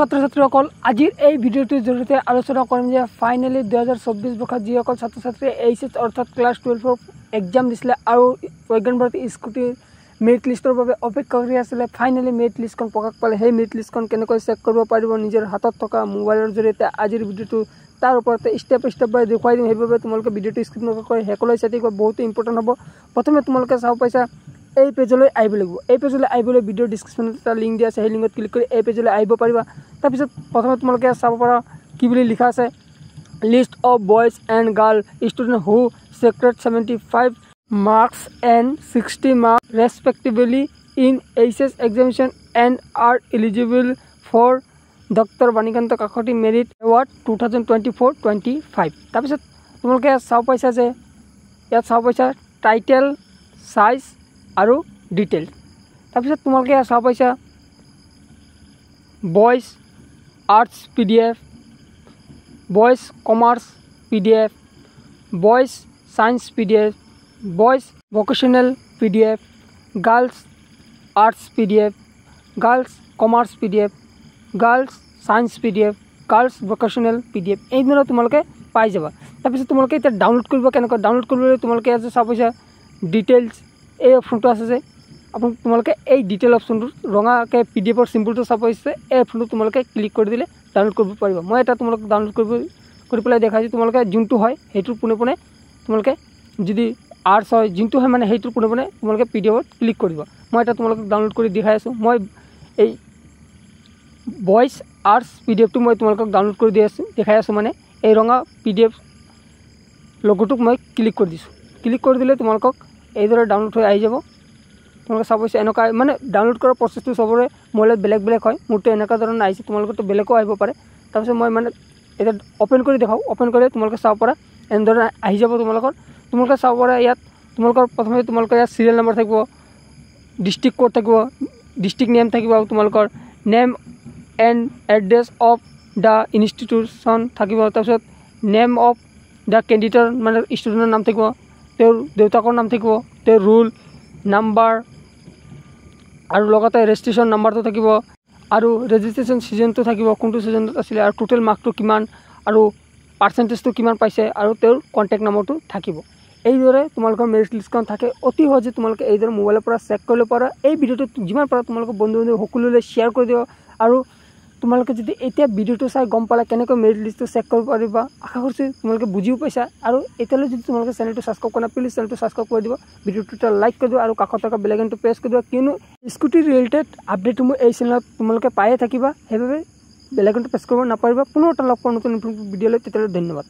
ছাত্ৰছাত্ৰীসকল আজিৰ এই ভিডিঅ'টোৰ জৰিয়তে আলোচনা কৰিম যে ফাইনেলি 2024 বৰ্ষত যিসকল ছাত্ৰছাত্ৰীয়ে এইচএছ অৰ্থাৎ ক্লাছ 12ৰ এক্সাম দিছিলে আৰু প্ৰজ্ঞান ভাৰতী স্কুটিৰ মেৰিট লিষ্টৰ বাবে অপেক্ষা কৰি আছিলে, ফাইনেলি মেৰিট লিষ্টখন প্ৰকাশ পালে। সেই মেৰিট লিষ্টখন কেনেকৈ চেক কৰিব পাৰিব নিজৰ হাতত থকা মোবাইলৰ জৰিয়তে আজিৰ ভিডিঅ'টো তাৰ ওপৰতে ষ্টেপ ষ্টেপ বাই দেখুৱাই দিম। সেইবাবে তোমালোকে ভিডিঅ'টো স্কিপ নকৰি হেকলৈ চাই থাকিবা, বহুত ইম্পৰ্টেণ্ট হ'ব। প্ৰথমে তোমালোকে চাব পাইছা এই পেজলৈ আহিব লাগিব। এই পেজলৈ আহিবলৈ ভিডিঅ' ডিছক্ৰিপশ্যনত এটা লিংক দিয়া আছে, সেই লিংকত ক্লিক কৰি এই পেজলৈ আহিব পাৰিবা। তাৰপিছত প্ৰথমে তোমালোকে চাব পাৰা কি বুলি লিখা আছে, list of boys and girl student who secured 75 marks and 60 marks respectively in H S examination and are eligible for doctor Banikanta Kakati merit award 2024-25। তাৰপিছত তোমালোকে চাব পাইছা যে ইয়াত চাব পাইছা টাইটেল, চাইজ আৰু ডিটেইল। তাৰপিছত তোমালোকে চাব পাইছা boys arts PDF, boys commerce PDF, boys science PDF, boys vocational PDF, girls arts PDF, girls commerce PDF, girls science PDF, girls vocational PDF। এইধৰণৰ তোমালোকে পাই যাবা। তাৰপিছত তোমালোকে এতিয়া ডাউনলোড কৰিব কেনেকৈ, ডাউনলোড কৰিবলৈ তোমালোকে ইয়াত চাব পাইছা ডিটেইলছ এই অপশ্যনটো আছে যে তোমালোকে এই ডিটেইল অপশ্যনটো ৰঙাকৈ PDFৰ চিম্বলটো চাব পাইছে, এই অপশ্যনটো তোমালোকে ক্লিক কৰি দিলে ডাউনলোড কৰিব পাৰিবা। মই এটা তোমালোকে ডাউনলোড কৰি পেলাই দেখাইছোঁ। তোমালোকে যোনটো হয় সেইটোৰ পোনে তোমালোকে যদি আৰ্টছ হয় যোনটো হয় মানে সেইটোৰ পোনে তোমালোকে PDFত ক্লিক কৰিব। মই এটা তোমালোকে ডাউনলোড কৰি দেখাই আছোঁ। মই এই বইজ আৰ্টছ PDFটো মই তোমালোকক ডাউনলোড কৰি দেখাই আছোঁ, মানে এই ৰঙা PDF লগটোক মই ক্লিক কৰি দিছোঁ। ক্লিক কৰি দিলে তোমালোকক এইদৰে ডাউনলোড হৈ আহি যাব। তোমালোকে চাব পাইছে এনেকুৱা, মানে ডাউনলোড কৰাৰ প্ৰচেছটো চবৰে মোবাইলত বেলেগ বেলেগ হয়। মোৰতো এনেকুৱা ধৰণৰ আহিছে, তোমালোকৰতো বেলেগো আহিব পাৰে। তাৰপিছত মই মানে এতিয়া অ'পেন কৰি দেখাওঁ। অ'পেন কৰিলে তোমালোকে চাব পৰা এনেধৰণে আহি যাব। তোমালোকে চাব পৰা ইয়াত তোমালোকৰ প্ৰথমে তোমালোকৰ ইয়াত চিৰিয়েল নম্বৰ থাকিব, ডিষ্ট্ৰিক্ট ক'ড থাকিব, ডিষ্ট্ৰিক্ট নেম থাকিব, আৰু তোমালোকৰ name and address of the institution থাকিব। তাৰপিছত নেম অফ দ্য কেণ্ডিডেটৰ মানে ষ্টুডেণ্টৰ নাম থাকিব, তেওঁৰ দেউতাকৰ নাম থাকিব, তেওঁৰ ৰোল নাম্বাৰ আৰু লগতে ৰেজিষ্ট্ৰেশ্যন নাম্বাৰটো থাকিব, আৰু ৰেজিষ্ট্ৰেশ্যন ছিজনটো থাকিব কোনটো ছিজনত আছিলে, আৰু টোটেল মাৰ্কটো কিমান আৰু পাৰ্চেণ্টেজটো কিমান পাইছে, আৰু তেওঁৰ কণ্টেক্ট নম্বৰটো থাকিব। এইদৰে তোমালোকৰ মেৰিট লিষ্টখন থাকে। অতি সহজে তোমালোকে এইদৰে মোবাইলৰ পৰা চেক কৰিব পাৰা। এই ভিডিঅ'টো যিমান পাৰা তোমালোকৰ বন্ধু বান্ধৱ সকলোলৈ শ্বেয়াৰ কৰি দিবা। আৰু তোমালোকে যদি এতিয়া ভিডিঅ'টো চাই গম পালা কেনেকৈ মেৰিট লিষ্টটো চেক কৰিব পাৰিবা, আশা কৰিছোঁ তোমালোকে বুজিও পাইছা। আৰু এতিয়ালৈ যদি তোমালোকে চেনেলটো ছাবস্ক্ৰাইব কৰা নাই প্লিজ চেনেলটো ছাবস্ক্ৰাইব কৰি দিব, ভিডিঅ'টো এটা লাইক কৰি দিব, আৰু কাষত থকা বেল আইকনটো প্ৰেছ কৰি দিবা, কিয়নো স্কুটি ৰিলেটেড আপডেট মোৰ এই চেনেলত তোমালোকে পায়ে থাকিবা। সেইবাবে বেল আইকনটো প্ৰেছ কৰিব নাপাহৰিবা। পুনৰ এটা লগ পোৱা নতুন ভিডিঅ'লৈ, তেতিয়ালৈ ধন্যবাদ।